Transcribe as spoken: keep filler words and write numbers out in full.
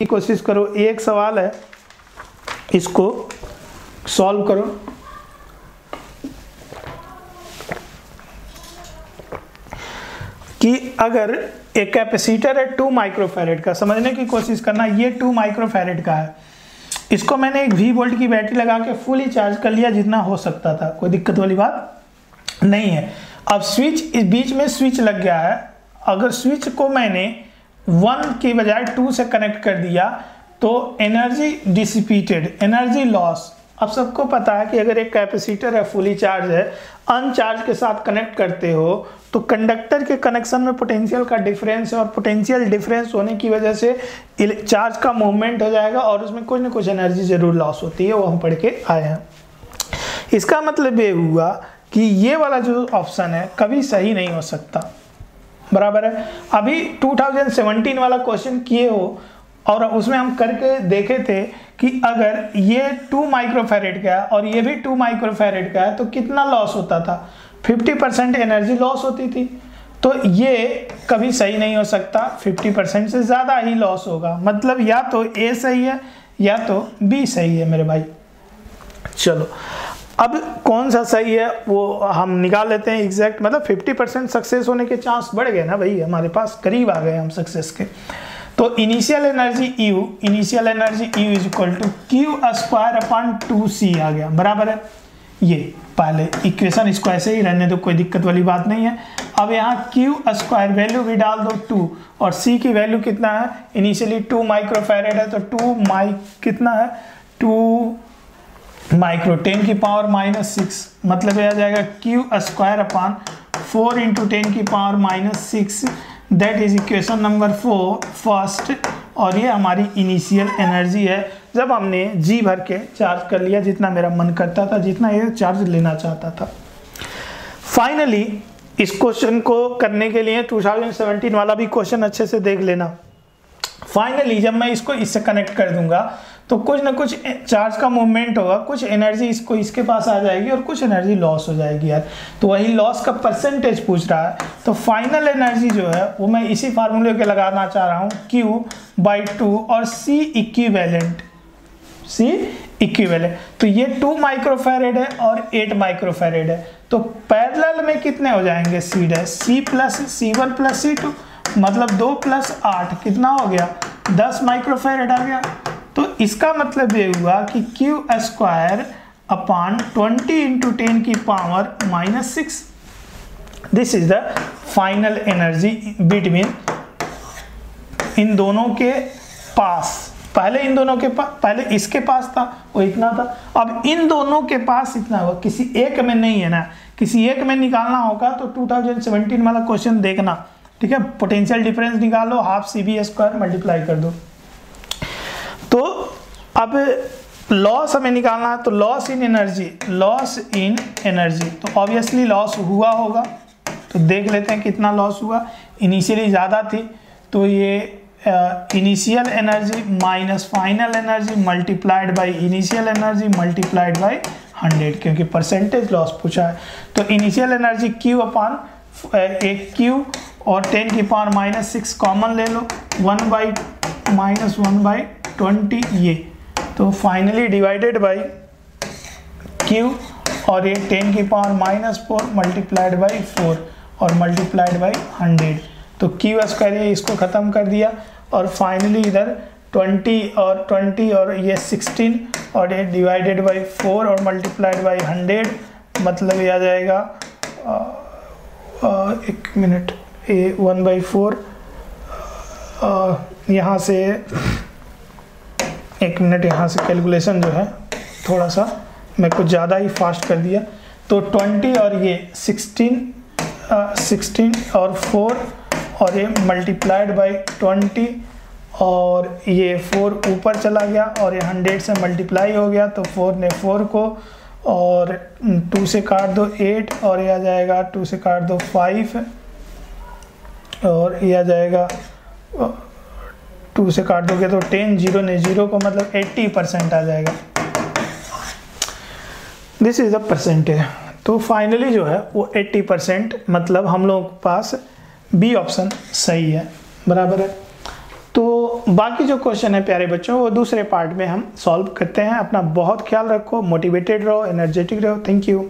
की कोशिश करो। एक सवाल है, इसको सॉल्व करो। कि अगर एक कैपेसिटर है टू माइक्रोफैरेड का, समझने की कोशिश करना, ये टू माइक्रोफैरेड का है, इसको मैंने एक वी वोल्ट की बैटरी लगा के फुली चार्ज कर लिया जितना हो सकता था, कोई दिक्कत वाली बात नहीं है। अब स्विच, इस बीच में स्विच लग गया है, अगर स्विच को मैंने वन की बजाय टू से कनेक्ट कर दिया तो एनर्जी डिसिपेटेड, एनर्जी लॉस। अब सबको पता है कि अगर एक कैपेसिटर है फुली चार्ज है, अनचार्ज के साथ कनेक्ट करते हो तो कंडक्टर के कनेक्शन में पोटेंशियल का डिफरेंस है, और पोटेंशियल डिफरेंस होने की वजह से चार्ज का मूवमेंट हो जाएगा और उसमें कुछ ना कुछ एनर्जी ज़रूर लॉस होती है, वो हम पढ़ के आए हैं। इसका मतलब ये हुआ कि ये वाला जो ऑप्शन है कभी सही नहीं हो सकता, बराबर है। अभी टू थाउजेंड सेवेंटीन वाला क्वेश्चन किए हो और उसमें हम करके देखे थे कि अगर ये टू माइक्रोफैरेड का है और ये भी टू माइक्रोफैरेड का है तो कितना लॉस होता था, फिफ्टी परसेंट एनर्जी लॉस होती थी। तो ये कभी सही नहीं हो सकता, फिफ्टी परसेंट से ज़्यादा ही लॉस होगा। मतलब या तो ए सही है या तो बी सही है मेरे भाई। चलो अब कौन सा सही है वो हम निकाल लेते हैं एग्जैक्ट। मतलब फिफ्टी परसेंट सक्सेस होने के चांस बढ़ गए ना भाई, हमारे पास करीब आ गए हम सक्सेस के। तो initial energy U, initial energy U is equal to Q square upon two C आ गया, बराबर है। ये पहले इक्वेशन, इसको ऐसे ही रहने दो, कोई दिक्कत वाली बात नहीं है। अब यहाँ क्यू स्क्वायर वैल्यू भी डाल दो टू, और C की वैल्यू कितना है, इनिशियली टू माइक्रोफैरेड है तो टू माइक कितना है, टू माइक्रो टेन की पावर माइनस सिक्स, मतलब यह आ जाएगा Q square upon four into ten की power minus six, that is equation number four first. और ये हमारी इनिशियल एनर्जी है जब हमने जी भर के चार्ज कर लिया जितना मेरा मन करता था, जितना ये चार्ज लेना चाहता था। फाइनली इस क्वेश्चन को करने के लिए टू थाउजेंड सेवेंटीन वाला भी क्वेश्चन अच्छे से देख लेना। फाइनली जब मैं इसको इससे कनेक्ट कर दूंगा तो कुछ ना कुछ चार्ज का मूवमेंट होगा, कुछ एनर्जी इसको इसके पास आ जाएगी और कुछ एनर्जी लॉस हो जाएगी यार। तो वही लॉस का परसेंटेज पूछ रहा है, तो फाइनल एनर्जी जो है वो मैं इसी फार्मूले के लगाना चाह रहा हूँ, Q बाई टू और C इक्विवेलेंट, C इक्विवेलेंट। तो ये टू माइक्रोफैरेड है और एट माइक्रोफैरेड है, तो पैरेलल में कितने हो जाएंगे C dash, C plus C one plus C two, मतलब दो प्लस आठ कितना हो गया, दस माइक्रोफैरेड आ गया। तो इसका मतलब ये हुआ कि Q square upon twenty into ten की power minus six, this is the final energy between इन दोनों के पास। पहले इन दोनों के पास, पहले इसके पास था वो इतना था, अब इन दोनों के पास इतना हुआ, किसी एक में नहीं है ना, किसी एक में निकालना होगा। तो टू थाउजेंड सेवेंटीन वाला क्वेश्चन देखना, ठीक है, पोटेंशियल डिफरेंस निकालो, half C B square multiply कर दो। तो अब लॉस हमें निकालना है, तो loss in energy, loss in energy, तो ऑब्वियसली लॉस हुआ होगा, तो देख लेते हैं कितना लॉस हुआ। इनिशियली ज़्यादा थी तो ये initial energy minus final energy multiplied by initial energy multiplied by hundred, क्योंकि परसेंटेज लॉस पूछा है। तो इनिशियल एनर्जी क्यू अपॉन एक क्यू और टेन की पावर माइनस सिक्स कॉमन ले लो, one by minus one by twenty, ये तो फाइनली डिवाइडेड बाई क्यू और ये टेन की power minus four multiplied by four और मल्टीप्लाइड बाई हंड्रेड। तो क्यू स्क्वायर इसको ख़त्म कर दिया और फाइनली इधर ट्वेंटी और ट्वेंटी और ये सिक्सटीन और ये डिवाइडेड बाई फोर और मल्टीप्लाइड बाई हंड्रेड, मतलब ये आ जाएगा आ, आ, एक मिनट, ये वन बाई फोर, यहाँ से एक मिनट, यहाँ से कैलकुलेशन जो है थोड़ा सा मैं कुछ ज़्यादा ही फास्ट कर दिया। तो ट्वेंटी और ये सिक्सटीन और फोर और ये मल्टीप्लाइड बाई ट्वेंटी और ये फोर ऊपर चला गया और ये हंड्रेड से मल्टीप्लाई हो गया, तो फोर ने फोर को और टू से काट दो एट और ये आ जाएगा, टू से काट दो फाइव और ये आ जाएगा, टू से काट दोगे तो टेन, जीरो ने जीरो को, मतलब एट्टी परसेंट आ जाएगा, दिस इज द परसेंटेज। तो फाइनली जो है वो एट्टी परसेंट, मतलब हम लोगों के पास बी ऑप्शन सही है, बराबर है। तो बाकी जो क्वेश्चन है प्यारे बच्चों वो दूसरे पार्ट में हम सॉल्व करते हैं। अपना बहुत ख्याल रखो, मोटिवेटेड रहो, एनर्जेटिक रहो। Thank you.